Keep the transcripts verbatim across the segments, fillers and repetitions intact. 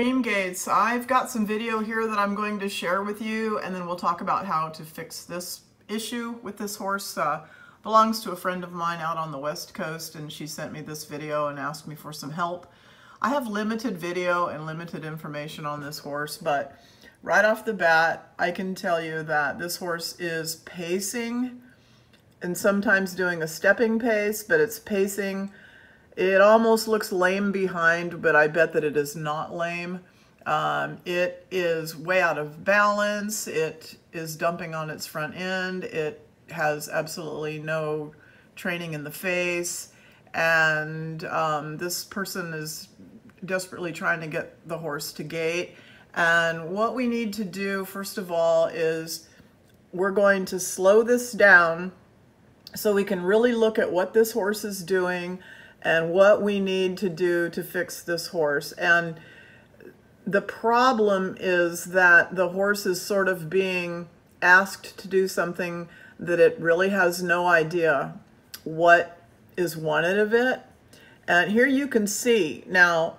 Dreamgaits, I've got some video here that I'm going to share with you, and then we'll talk about how to fix this issue with this horse. Uh, belongs to a friend of mine out on the West Coast, and she sent me this video and asked me for some help. I have limited video and limited information on this horse, but right off the bat, I can tell you that this horse is pacing and sometimes doing a stepping pace, but it's pacing. It almost looks lame behind, but I bet that it is not lame. Um, it is way out of balance. It is dumping on its front end. It has absolutely no training in the face. And um, this person is desperately trying to get the horse to gait. And what we need to do, first of all, is we're going to slow this down so we can really look at what this horse is doing and what we need to do to fix this horse. And the problem is that the horse is sort of being asked to do something that it really has no idea what is wanted of it. And here you can see, now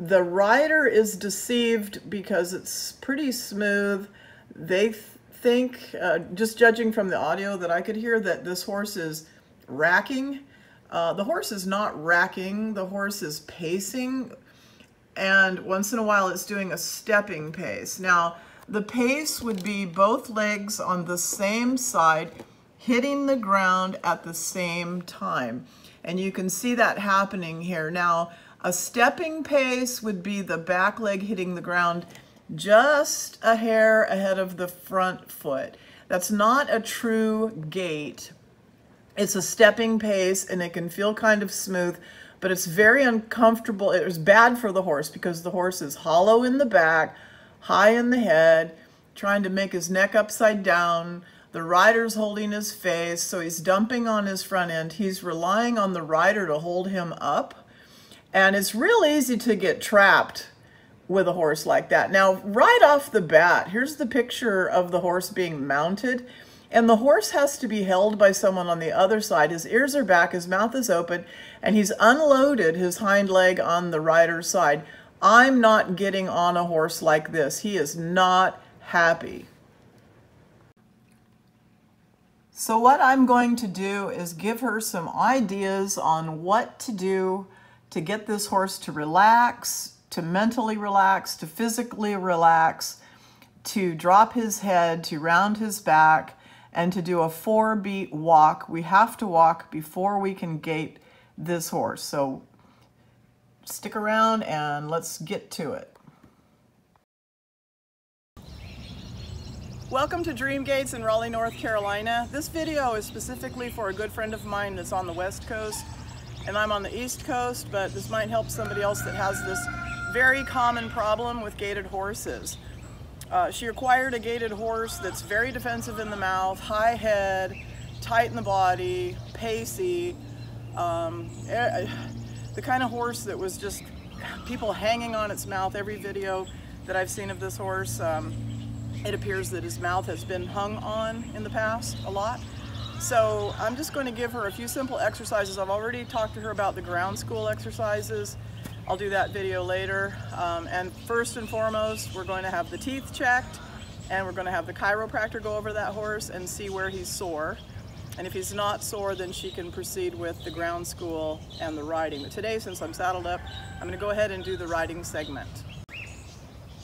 the rider is deceived because it's pretty smooth. They th think, uh, just judging from the audio that I could hear, that this horse is racking. Uh, the horse is not racking, the horse is pacing, and once in a while it's doing a stepping pace. Now, the pace would be both legs on the same side, hitting the ground at the same time. And you can see that happening here. Now, a stepping pace would be the back leg hitting the ground just a hair ahead of the front foot. That's not a true gait. It's a stepping pace, and it can feel kind of smooth, but it's very uncomfortable. It was bad for the horse because the horse is hollow in the back, high in the head, trying to make his neck upside down. The rider's holding his face, so he's dumping on his front end. He's relying on the rider to hold him up, and it's real easy to get trapped with a horse like that. Now, right off the bat, here's the picture of the horse being mounted. And the horse has to be held by someone on the other side. His ears are back, his mouth is open, and he's unloaded his hind leg on the rider's side. I'm not getting on a horse like this. He is not happy. So what I'm going to do is give her some ideas on what to do to get this horse to relax, to mentally relax, to physically relax, to drop his head, to round his back, and to do a four beat walk. We have to walk before we can gait this horse. So stick around and let's get to it. Welcome to Dreamgaits in Raleigh, North Carolina. This video is specifically for a good friend of mine that's on the West Coast, and I'm on the East Coast, but this might help somebody else that has this very common problem with gaited horses. Uh, she acquired a gaited horse that's very defensive in the mouth, high head, tight in the body, pacey, um, er, the kind of horse that was just people hanging on its mouth. Every video that I've seen of this horse, um, it appears that his mouth has been hung on in the past a lot. So I'm just going to give her a few simple exercises. I've already talked to her about the ground school exercises. I'll do that video later. Um, and first and foremost, we're going to have the teeth checked, and we're going to have the chiropractor go over that horse and see where he's sore. And if he's not sore, then she can proceed with the ground school and the riding. But today, since I'm saddled up, I'm gonna go ahead and do the riding segment.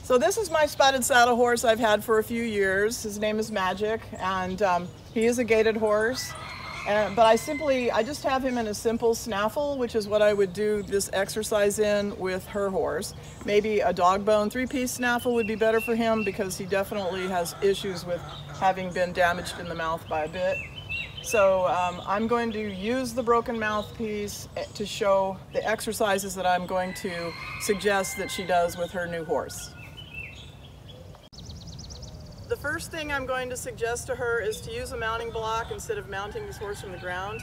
So this is my spotted saddle horse I've had for a few years. His name is Magic, and um, he is a gaited horse. And, but I simply, I just have him in a simple snaffle, which is what I would do this exercise in with her horse. Maybe a dog bone three-piece snaffle would be better for him because he definitely has issues with having been damaged in the mouth by a bit. So um, I'm going to use the broken mouthpiece to show the exercises that I'm going to suggest that she does with her new horse. The first thing I'm going to suggest to her is to use a mounting block instead of mounting this horse from the ground.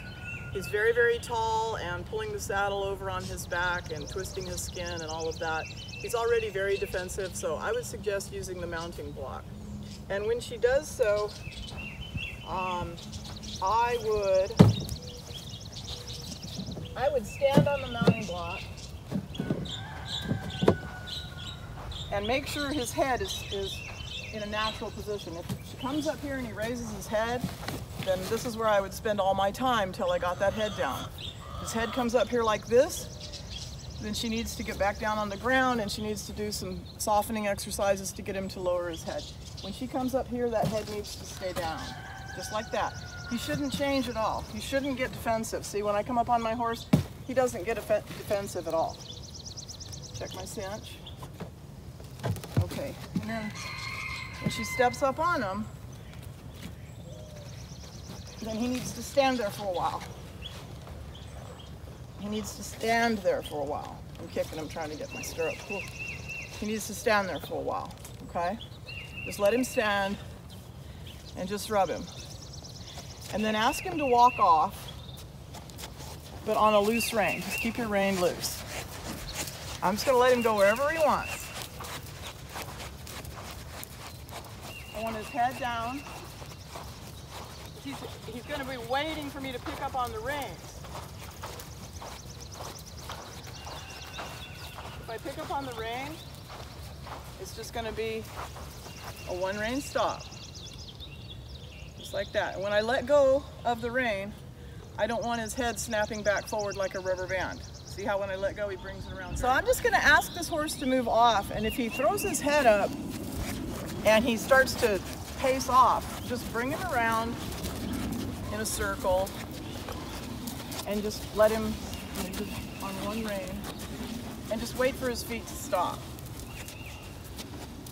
He's very, very tall, and pulling the saddle over on his back and twisting his skin and all of that. He's already very defensive, so I would suggest using the mounting block. And when she does so, um, I would, I would stand on the mounting block and make sure his head is, is in a natural position. If he comes up here and he raises his head, then this is where I would spend all my time till I got that head down. His head comes up here like this, then she needs to get back down on the ground and she needs to do some softening exercises to get him to lower his head. When she comes up here, that head needs to stay down, just like that. He shouldn't change at all. He shouldn't get defensive. See, when I come up on my horse, he doesn't get defensive at all. Check my cinch. Okay, and then when she steps up on him, then he needs to stand there for a while. He needs to stand there for a while. I'm kicking him, trying to get my stirrup. Cool. He needs to stand there for a while, okay? Just let him stand and just rub him. And then ask him to walk off, but on a loose rein. Just keep your rein loose. I'm just gonna let him go wherever he wants. I want his head down. He's, he's gonna be waiting for me to pick up on the reins. If I pick up on the rein, it's just going to be a one rein stop, just like that. And when I let go of the rein, I don't want his head snapping back forward like a rubber band. See how when I let go, he brings it around. So I'm just going to ask this horse to move off, and if he throws his head up and he starts to pace off, just bring him around in a circle and just let him on one rein. And just wait for his feet to stop.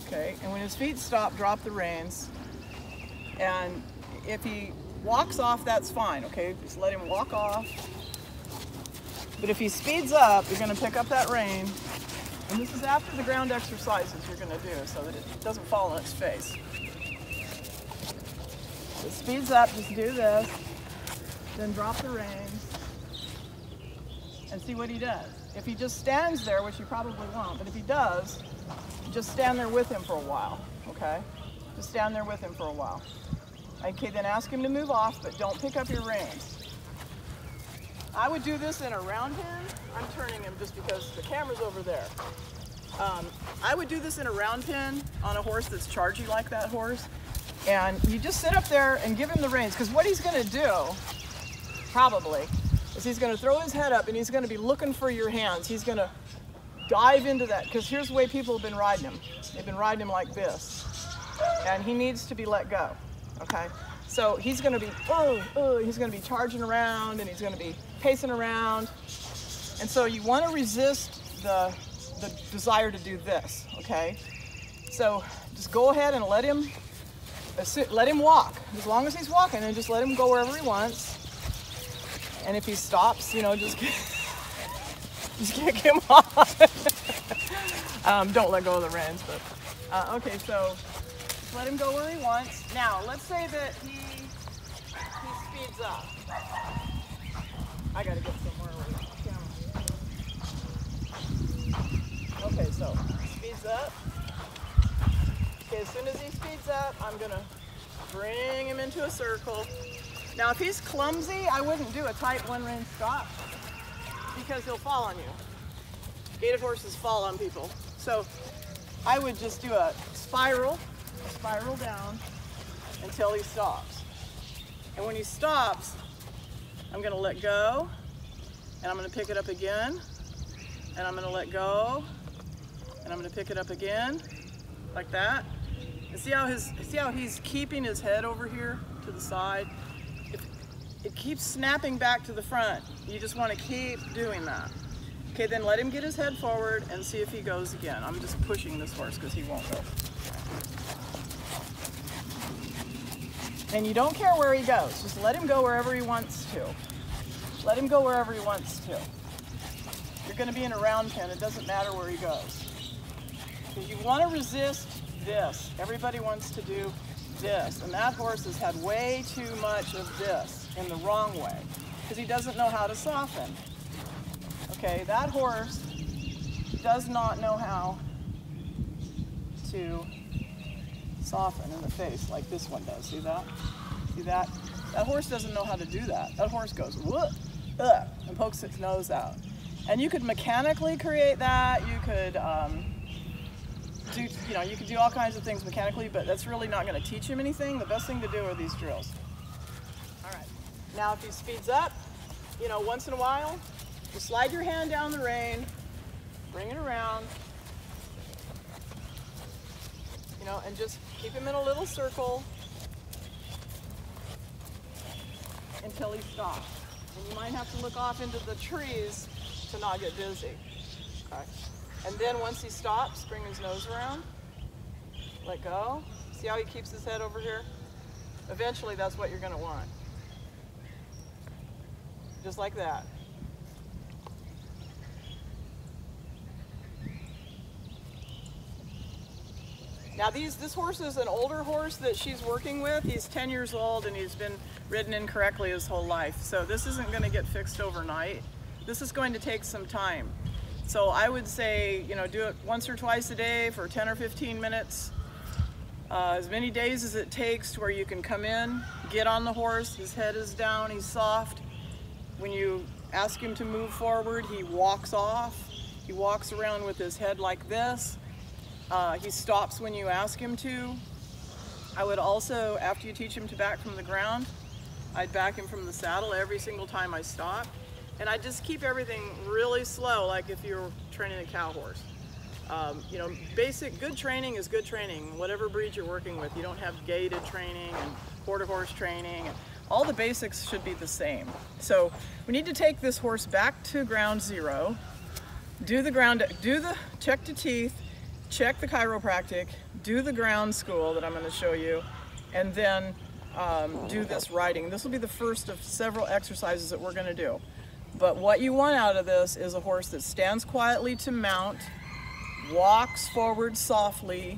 Okay, and when his feet stop, drop the reins. And if he walks off, that's fine, okay? Just let him walk off. But if he speeds up, you're gonna pick up that rein. And this is after the ground exercises you're gonna do so that it doesn't fall on its face. If it speeds up, just do this. Then drop the reins and see what he does. If he just stands there, which he probably won't, but if he does, just stand there with him for a while, okay? Just stand there with him for a while. Okay, then ask him to move off, but don't pick up your reins. I would do this in a round pin. I'm turning him just because the camera's over there. Um, I would do this in a round pin on a horse that's charging like that horse. And you just sit up there and give him the reins, because what he's gonna do, probably, is he's going to throw his head up and he's going to be looking for your hands. He's going to dive into that, because here's the way people have been riding him. They've been riding him like this, and he needs to be let go, okay? So he's going to be, oh, oh, he's going to be charging around and he's going to be pacing around. And so you want to resist the, the desire to do this, okay? So just go ahead and let him, let him walk. As long as he's walking, and just let him go wherever he wants. And if he stops, you know, just, just kick him off. um, don't let go of the reins, but. Uh, okay, so let him go where he wants. Now, let's say that he, he speeds up. I gotta get somewhere with the camera. Okay, so speeds up. Okay, as soon as he speeds up, I'm gonna bring him into a circle. Now, if he's clumsy, I wouldn't do a tight one-rein stop, because he'll fall on you. Gated horses fall on people. So I would just do a spiral, a spiral down until he stops. And when he stops, I'm gonna let go, and I'm gonna pick it up again, and I'm gonna let go, and I'm gonna pick it up again, like that. And see how his, see how he's keeping his head over here to the side? It keeps snapping back to the front. You just want to keep doing that. Okay, then let him get his head forward and see if he goes again. I'm just pushing this horse because he won't go. And you don't care where he goes. Just let him go wherever he wants to. Let him go wherever he wants to. You're going to be in a round pen. It doesn't matter where he goes. Because you want to resist this. Everybody wants to do this. And that horse has had way too much of this in the wrong way, because he doesn't know how to soften. Okay, that horse does not know how to soften in the face like this one does. See that? See that? That horse doesn't know how to do that. That horse goes, whoop, ugh, and pokes its nose out. And you could mechanically create that. You could um, do, you know, you can do all kinds of things mechanically, but that's really not going to teach him anything. The best thing to do are these drills. All right. Now if he speeds up, you know, once in a while, you slide your hand down the rein, bring it around, you know, and just keep him in a little circle until he stops. And you might have to look off into the trees to not get dizzy. Okay. And then once he stops, bring his nose around, let go. See how he keeps his head over here? Eventually that's what you're going to want. Just like that. Now these, this horse is an older horse that she's working with. He's ten years old and he's been ridden incorrectly his whole life. So this isn't going to get fixed overnight. This is going to take some time. So I would say, you know, do it once or twice a day for ten or fifteen minutes. Uh, as many days as it takes to where you can come in, get on the horse, his head is down, he's soft. When you ask him to move forward, he walks off. He walks around with his head like this. Uh, he stops when you ask him to. I would also, after you teach him to back from the ground, I'd back him from the saddle every single time I stop. And I just keep everything really slow, like if you're training a cow horse. Um, you know, basic, good training is good training, whatever breed you're working with. You don't have gated training and quarter horse training. And all the basics should be the same. So we need to take this horse back to ground zero, do the ground, do the check to teeth, check the chiropractic, do the ground school that I'm going to show you, and then um, do this riding. This will be the first of several exercises that we're going to do. But what you want out of this is a horse that stands quietly to mount, walks forward softly,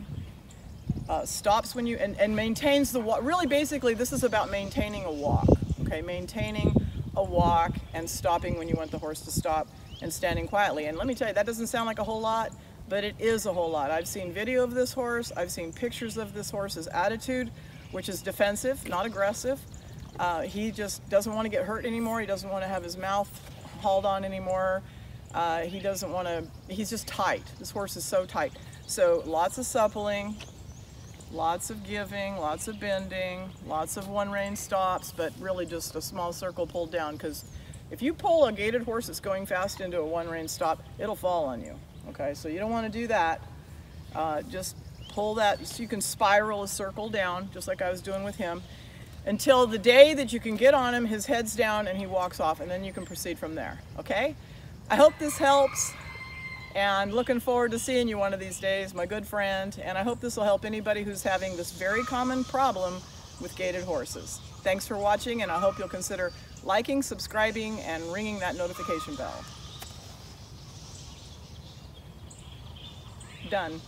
uh, stops when you, and, and maintains the walk. Really, basically, this is about maintaining a walk, okay? Maintaining a walk and stopping when you want the horse to stop and standing quietly. And let me tell you, that doesn't sound like a whole lot, but it is a whole lot. I've seen video of this horse. I've seen pictures of this horse's attitude, which is defensive, not aggressive. Uh, he just doesn't want to get hurt anymore. He doesn't want to have his mouth hauled on anymore. Uh, he doesn't want to, he's just tight. This horse is so tight. So lots of suppling, lots of giving, lots of bending, lots of one rein stops, but really just a small circle pulled down, because if you pull a gated horse that's going fast into a one rein stop, it'll fall on you. Okay, so you don't want to do that. Uh, just pull that, so you can spiral a circle down, just like I was doing with him, until the day that you can get on him, his head's down and he walks off, and then you can proceed from there, okay? I hope this helps, and looking forward to seeing you one of these days, my good friend, and I hope this will help anybody who's having this very common problem with gated horses. Thanks for watching, and I hope you'll consider liking, subscribing, and ringing that notification bell. Done.